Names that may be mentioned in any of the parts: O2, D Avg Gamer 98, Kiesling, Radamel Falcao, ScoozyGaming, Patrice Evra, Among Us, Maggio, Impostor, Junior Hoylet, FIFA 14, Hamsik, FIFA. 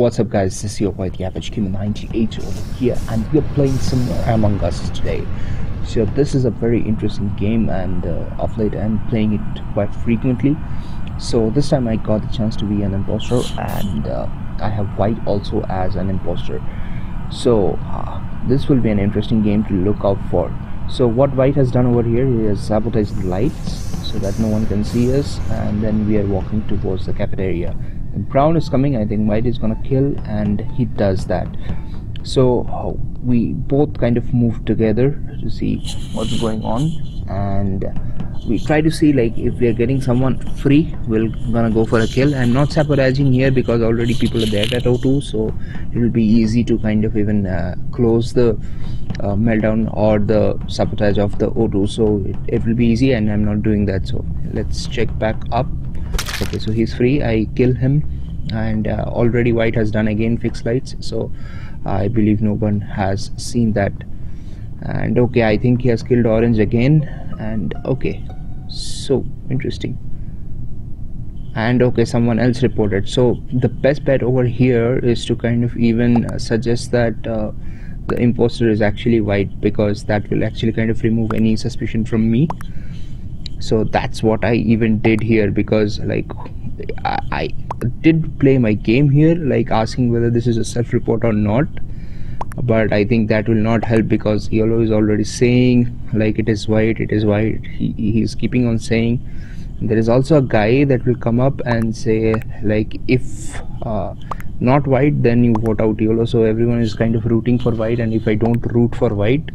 What's up guys, this is your boy D Avg Gamer 98 over here, and we're playing some more Among Us today. So this is a very interesting game, and of late I'm playing it quite frequently. So this time I got the chance to be an imposter, and I have White also as an imposter. So this will be an interesting game to look out for. So what White has done over here, he has sabotaged the lights so that no one can see us, and then we are walking towards the cafeteria. Brown is coming. I think White is gonna kill, and he does that. So we both kind of move together to see what's going on, and we try to see like if we are getting someone free, we're gonna go for a kill. I'm not sabotaging here because already people are there at O2, so it will be easy to kind of even close the meltdown or the sabotage of the O2. So it will be easy, and I'm not doing that. So let's check back up. Okay, so he's free. I kill him, and already White has done again fixed lights, so I believe no one has seen that. And okay, I think he has killed Orange again, and okay, so interesting. And okay, someone else reported. So the best bet over here is to kind of even suggest that the imposter is actually White, because that will actually kind of remove any suspicion from me. So that's what I even did here, because like I did play my game here, like asking whether this is a self-report or not, but I think that will not help because Yellow is already saying like it is white. He's keeping on saying. And there is also a guy that will come up and say like if not White, then you vote out Yellow. So everyone is kind of rooting for White, and if I don't root for White,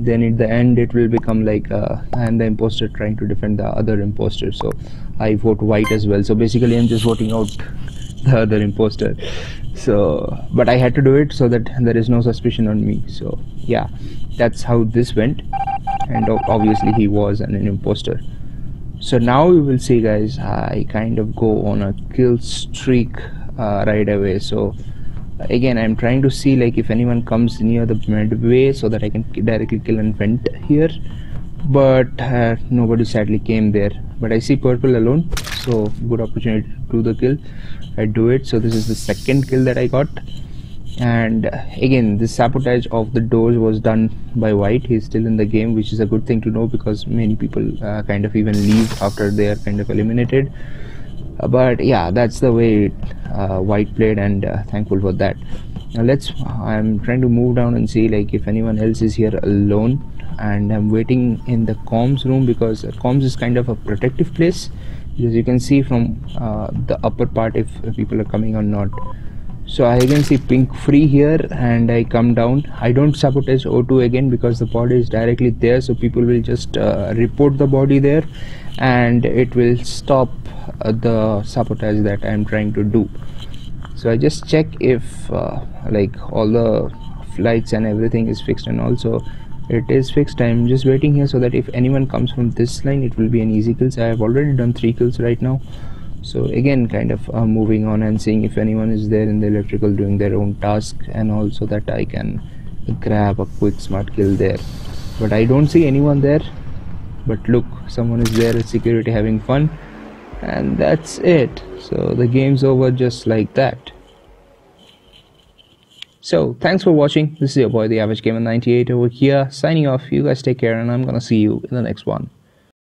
then at the end it will become like I am the imposter trying to defend the other imposter, so I vote White as well. So basically I'm just voting out the other imposter. So but I had to do it so that there is no suspicion on me. So yeah, that's how this went, and obviously he was an imposter. So now you will see guys, I kind of go on a kill streak right away. So again, I'm trying to see like if anyone comes near the midway so that I can directly kill and vent here, but nobody sadly came there. But I see purple alone, so good opportunity to do the kill. I do it. So this is the second kill that I got, and again the sabotage of the doors was done by White. He's still in the game, which is a good thing to know because many people kind of even leave after they are kind of eliminated. But yeah, that's the way White played, and thankful for that. Now I'm trying to move down and see like if anyone else is here alone, and I'm waiting in the comms room because comms is kind of a protective place, because you can see from the upper part if people are coming or not. So I again see pink free here, and I come down. I don't sabotage O2 again because the body is directly there, so people will just report the body there, and it will stop the sabotage that I'm trying to do. So I just check if like all the lights and everything is fixed, and also it is fixed. I'm just waiting here so that if anyone comes from this line, it will be an easy kill. So I have already done 3 kills right now. So again kind of moving on and seeing if anyone is there in the electrical doing their own task, and also that I can grab a quick smart kill there. But I don't see anyone there, but look, someone is there at security having fun, and that's it. So the game's over just like that. So thanks for watching. This is your boy the Avg Gamer 98 over here, signing off. You guys take care, and I'm gonna see you in the next one.